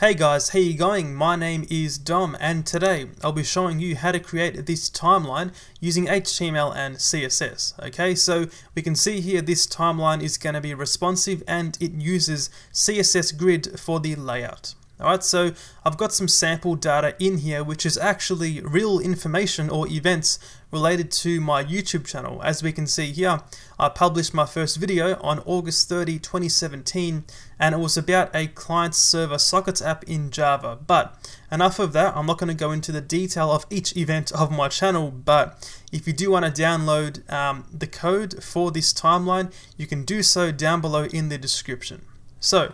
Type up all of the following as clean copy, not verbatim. Hey guys, how you going? My name is Dom and today I'll be showing you how to create this timeline using HTML and CSS. Okay, so we can see here this timeline is going to be responsive and it uses CSS grid for the layout. Alright, so I've got some sample data in here which is actually real information or events related to my YouTube channel. As we can see here, I published my first video on August 30, 2017 and it was about a client server sockets app in Java. But enough of that, I'm not going to go into the detail of each event of my channel, but if you do want to download the code for this timeline, you can do so down below in the description. So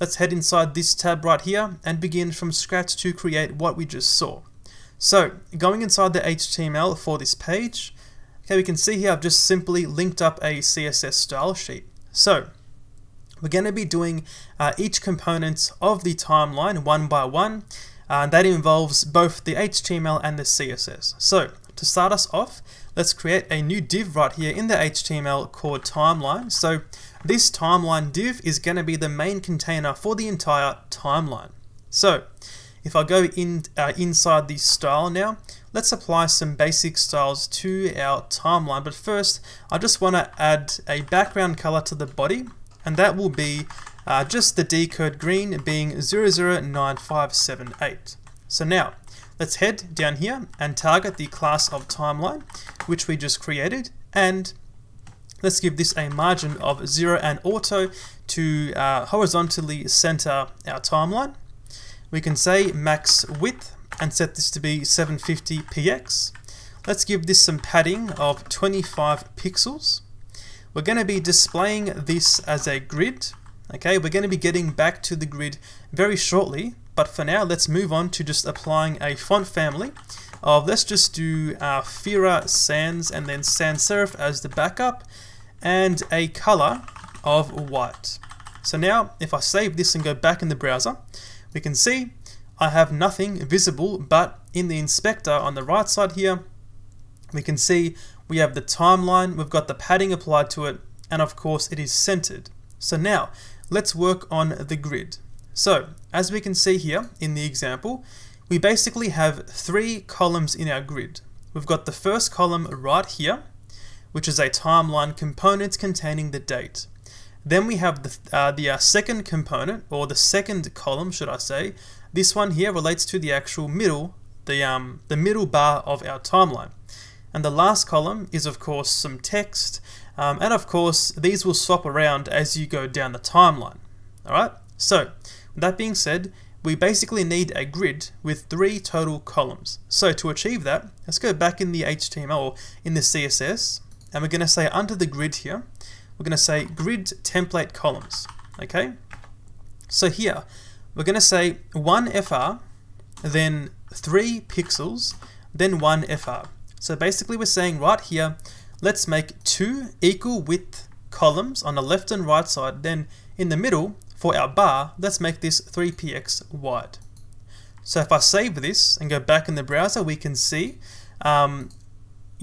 let's head inside this tab right here and begin from scratch to create what we just saw. So going inside the HTML for this page, okay, we can see here I've just simply linked up a CSS style sheet. So we're going to be doing each component of the timeline one by one, and that involves both the HTML and the CSS. So to start us off, let's create a new div right here in the HTML called timeline. So this timeline div is going to be the main container for the entire timeline. So if I go in inside the style now, let's apply some basic styles to our timeline. But first, I just want to add a background color to the body, and that will be just the dcode green being 009578. So now let's head down here and target the class of timeline, which we just created, and let's give this a margin of 0 and auto to horizontally center our timeline. We can say max width and set this to be 750px. Let's give this some padding of 25 pixels. We're going to be displaying this as a grid. Okay, we're going to be getting back to the grid very shortly, but for now let's move on to just applying a font family of, let's just do Fira Sans and then Sans Serif as the backup and a color of white. So now if I save this and go back in the browser, we can see I have nothing visible, but in the inspector on the right side here, we can see we have the timeline, we've got the padding applied to it, and of course it is centered. So now let's work on the grid. So as we can see here in the example, we basically have three columns in our grid. We've got the first column right here, which is a timeline component containing the date. Then we have the second component, or the second column should I say. This one here relates to the actual middle, the middle bar of our timeline. And the last column is of course some text, and of course these will swap around as you go down the timeline. Alright, so with that being said, we basically need a grid with three total columns. So to achieve that, let's go back in the HTML or in the CSS, and we're going to say under the grid here, we're going to say grid template columns. Okay, so here we're going to say 1 FR, then 3 pixels, then 1 FR. So basically we're saying right here, let's make 2 equal width columns on the left and right side, then in the middle for our bar, let's make this 3px wide. So if I save this and go back in the browser, we can see, you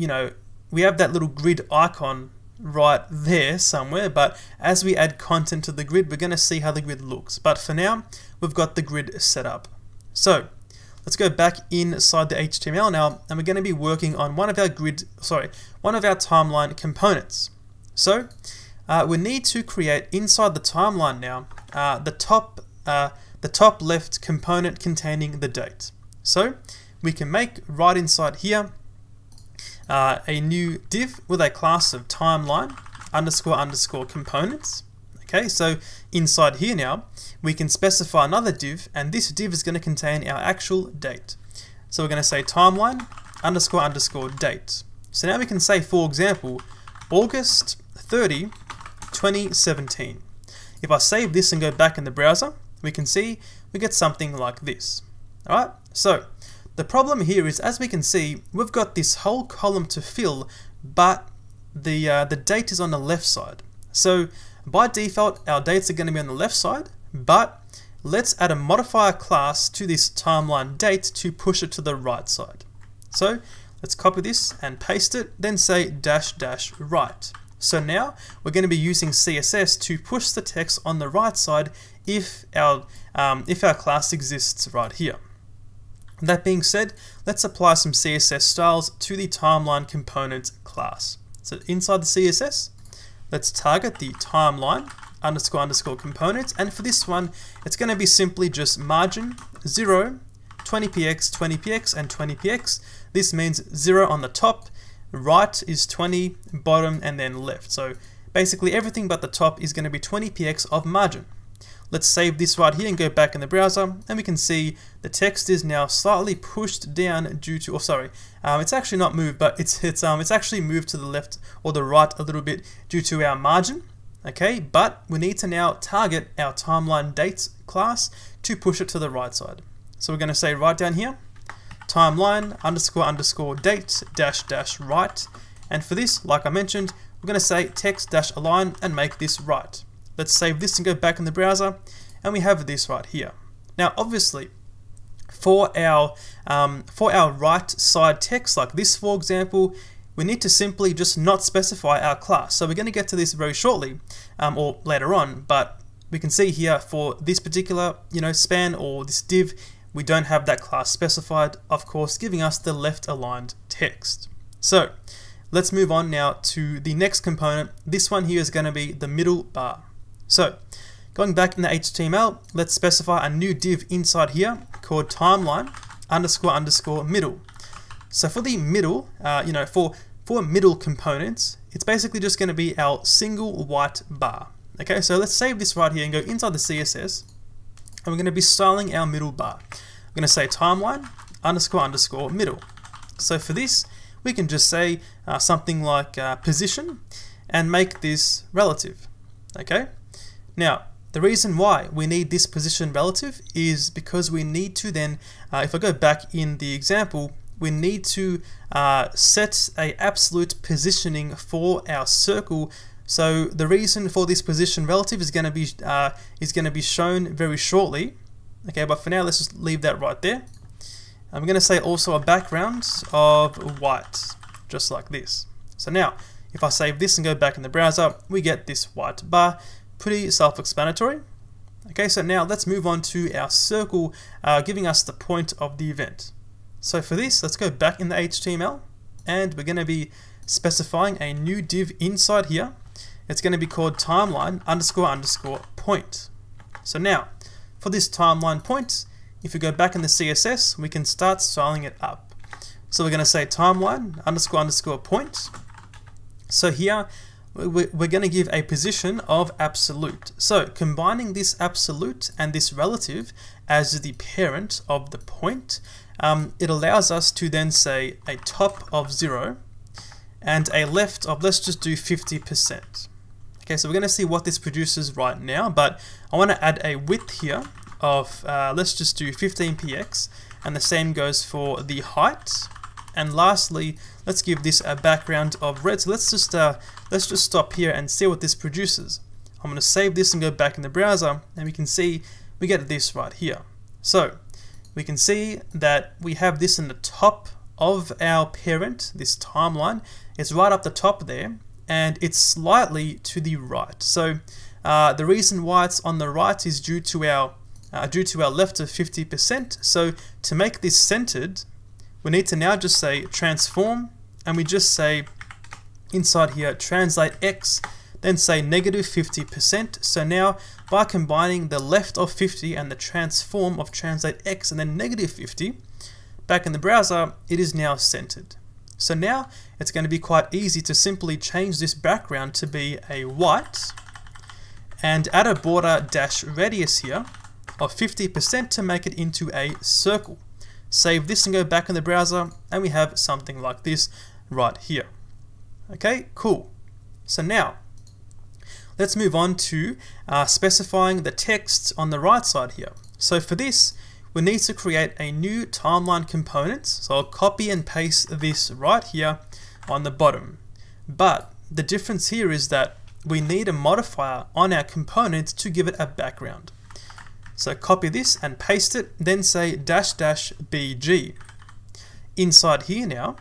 know, we have that little grid icon right there somewhere, but as we add content to the grid, we're going to see how the grid looks. But for now, we've got the grid set up. So let's go back inside the HTML now, and we're going to be working on one of our timeline components. So we need to create inside the timeline now the top left component containing the date. So we can make right inside here a new div with a class of timeline ___ components. Okay, so inside here now, we can specify another div, and this div is going to contain our actual date. So we're going to say timeline ___ date. So now we can say, for example, August 30, 2017. If I save this and go back in the browser, we can see we get something like this. Alright, so the problem here is, as we can see, we've got this whole column to fill, but the date is on the left side. So by default, our dates are going to be on the left side, but let's add a modifier class to this timeline date to push it to the right side. So let's copy this and paste it, then say -- right. So now we're going to be using CSS to push the text on the right side if our class exists right here. That being said, let's apply some CSS styles to the timeline component class. So inside the CSS, let's target the timeline __ component, and for this one, it's going to be simply just margin 0, 20px, 20px, and 20px. This means 0 on the top, right is 20, bottom, and then left. So basically everything but the top is going to be 20px of margin. Let's save this right here and go back in the browser, and we can see the text is now slightly pushed down due to, it's actually not moved, but it's actually moved to the left or the right a little bit due to our margin. Okay, but we need to now target our timeline dates class to push it to the right side. So we're going to say right down here, timeline __ date -- right, and for this, like I mentioned, we're going to say text -align and make this right. Let's save this and go back in the browser, and we have this right here. Now, obviously, for our right side text, like this, for example, we need to simply just not specify our class. So we're going to get to this very shortly, or later on. But we can see here for this particular, span or this div, we don't have that class specified, of course, giving us the left aligned text. So let's move on now to the next component. This one here is going to be the middle bar. So going back in the HTML, let's specify a new div inside here called timeline __ middle. So for the middle, for middle components, it's basically just going to be our single white bar. Okay, so let's save this right here and go inside the CSS, and we're going to be styling our middle bar. We're going to say timeline __ middle. So for this, we can just say something like position and make this relative. Okay. Now, the reason why we need this position relative is because we need to then, if I go back in the example, we need to set an absolute positioning for our circle. So the reason for this position relative is going to be shown very shortly. Okay, but for now, let's just leave that right there. I'm going to say also a background of white, just like this. So now, if I save this and go back in the browser, we get this white bar. Pretty self-explanatory. Okay, so now let's move on to our circle, giving us the point of the event. So for this, let's go back in the HTML, and we're going to be specifying a new div inside here. It's going to be called timeline __ point. So now, for this timeline point, if we go back in the CSS, we can start styling it up. So we're going to say timeline __ point. So here, we're going to give a position of absolute. So combining this absolute and this relative as the parent of the point, it allows us to then say a top of 0 and a left of, let's just do 50%. Okay, so we're going to see what this produces right now, but I want to add a width here of, let's just do 15px, and the same goes for the height. And lastly, let's give this a background of red. So let's just stop here and see what this produces. I'm going to save this and go back in the browser, and we can see we get this right here. So we can see that we have this in the top of our parent, this timeline. It's right up the top there, and it's slightly to the right. So the reason why it's on the right is due to our left of 50%. So to make this centered, we need to now just say transform, and we just say inside here translate x, then say -50%. So now by combining the left of 50 and the transform of translate x and then -50, back in the browser, it is now centered. So now it's going to be quite easy to simply change this background to be a white and add a border -radius here of 50% to make it into a circle. Save this and go back in the browser, and we have something like this right here. Okay, cool. So now, let's move on to specifying the text on the right side here. So for this, we need to create a new timeline component. So I'll copy and paste this right here on the bottom. But the difference here is that we need a modifier on our component to give it a background. So copy this and paste it, then say --bg. Inside here now,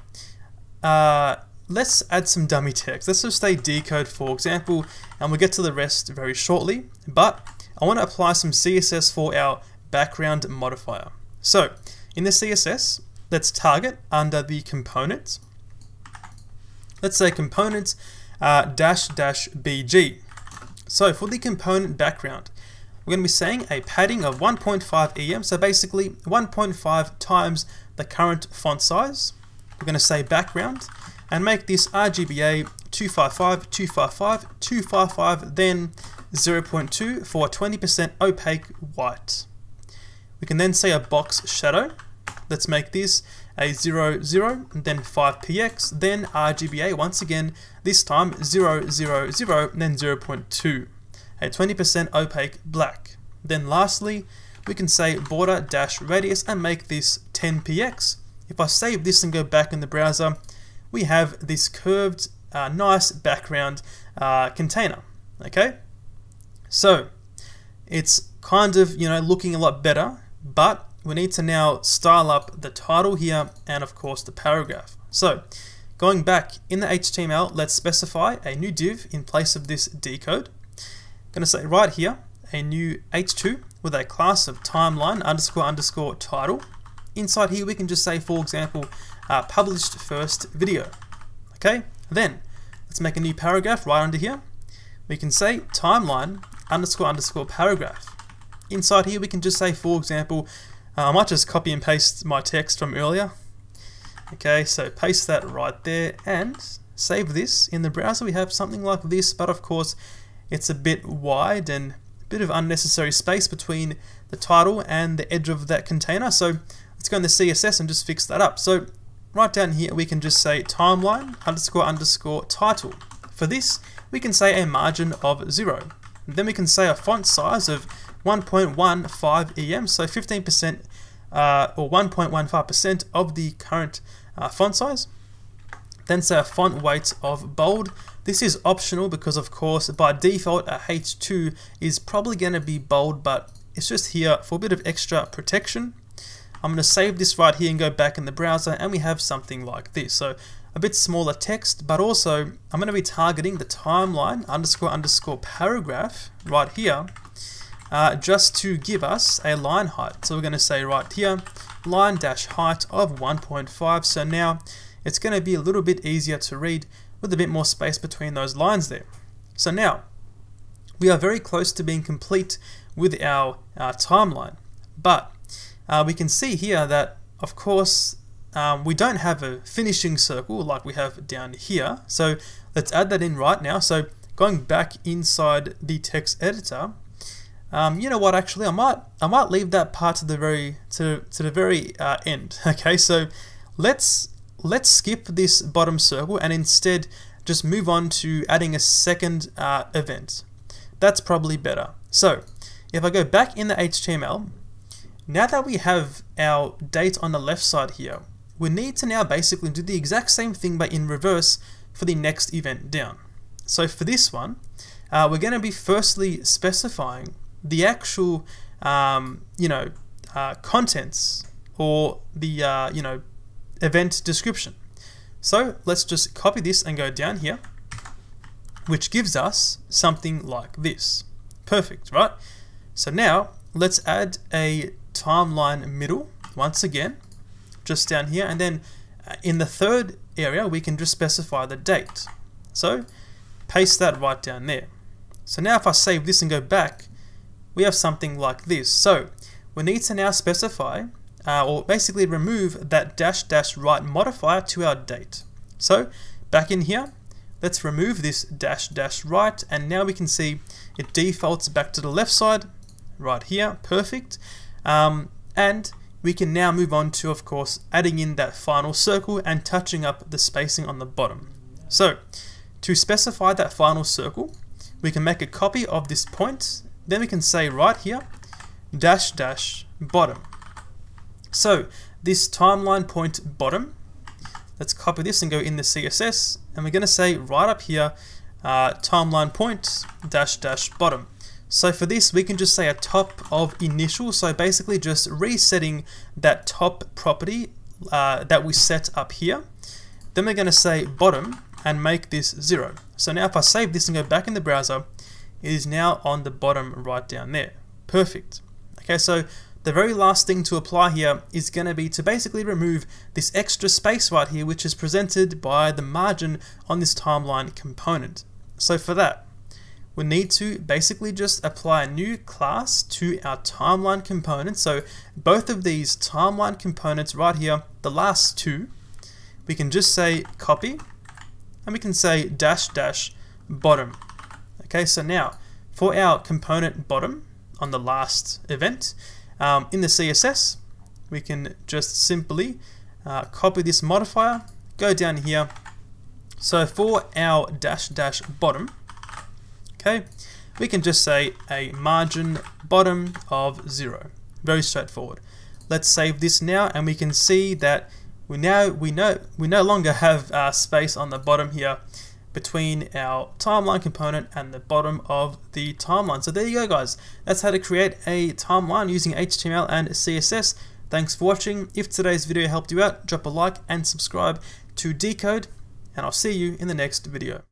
let's add some dummy text. Let's just say dcode, for example, and we'll get to the rest very shortly. But I want to apply some CSS for our background modifier. So in the CSS, let's target under the components. Let's say components --bg. So for the component background, we're going to be saying a padding of 1.5 EM, so basically 1.5 times the current font size. We're going to say background and make this RGBA 255, 255, 255, then 0.2 for 20% opaque white. We can then say a box shadow. Let's make this a 0, 0, and then 5px, then RGBA once again, this time 0, 0, 0, and then 0.2, a 20% opaque black. Then lastly, we can say border-radius and make this 10px. If I save this and go back in the browser, we have this curved, nice background container, okay? So it's kind of, you know, looking a lot better, but we need to now style up the title here and of course the paragraph. So going back in the HTML, let's specify a new div in place of this dcode. I'm going to say right here, a new h2 with a class of timeline underscore underscore title. Inside here, we can just say, for example, published first video. Okay, then let's make a new paragraph right under here. We can say timeline underscore underscore paragraph. Inside here, we can just say, for example, I might just copy and paste my text from earlier. Okay, so paste that right there and save this. In the browser, we have something like this, but of course, it's a bit wide and a bit of unnecessary space between the title and the edge of that container. So let's go in the CSS and just fix that up. So right down here, we can just say timeline underscore underscore title. For this, we can say a margin of 0. Then we can say a font size of 1.15 EM, so 15% or 1.15% of the current font size. Then say a font weight of bold. This is optional because of course by default a H2 is probably going to be bold, but it's just here for a bit of extra protection. I'm going to save this right here and go back in the browser and we have something like this. So a bit smaller text, but also I'm going to be targeting the timeline underscore underscore paragraph right here. Just to give us a line height. So we're going to say right here, line dash height of 1.5. So now it's going to be a little bit easier to read with a bit more space between those lines there. So now we are very close to being complete with our timeline, but we can see here that of course we don't have a finishing circle like we have down here. So let's add that in right now. So going back inside the text editor, you know what? Actually, I might leave that part to the very end. Okay, so let's skip this bottom circle and instead just move on to adding a second event. That's probably better. So if I go back in the HTML, now that we have our date on the left side here, we need to now basically do the exact same thing but in reverse for the next event down. So for this one, we're going to be firstly specifying the actual, contents or the, event description. So let's just copy this and go down here, which gives us something like this. Perfect, right? So now let's add a timeline middle once again, just down here. And then in the third area, we can just specify the date. So paste that right down there. So now if I save this and go back, we have something like this. So we need to now specify or basically remove that dash dash right modifier to our date. So back in here, let's remove this dash dash right, and now we can see it defaults back to the left side right here. Perfect. And we can now move on to, of course, adding in that final circle and touching up the spacing on the bottom. So to specify that final circle, we can make a copy of this point. Then we can say right here, dash dash bottom. So this timeline point bottom, let's copy this and go in the CSS. And we're going to say right up here, timeline point dash dash bottom. So for this, we can just say a top of initial. So basically just resetting that top property that we set up here. Then we're going to say bottom and make this 0. So now if I save this and go back in the browser, It is now on the bottom right down there. Perfect. Okay, so the very last thing to apply here is going to be to basically remove this extra space right here, which is presented by the margin on this timeline component. So for that, we need to basically just apply a new class to our timeline component. So both of these timeline components right here, the last two, we can just say copy, and we can say dash dash bottom. Okay, so now for our component bottom on the last event, in the CSS, we can just simply copy this modifier, go down here. So for our dash dash bottom, okay, we can just say a margin bottom of 0. Very straightforward. Let's save this now, and we can see that we no longer have space on the bottom here between our timeline component and the bottom of the timeline. So there you go, guys. That's how to create a timeline using HTML and CSS. Thanks for watching. If today's video helped you out, drop a like and subscribe to Dcode, and I'll see you in the next video.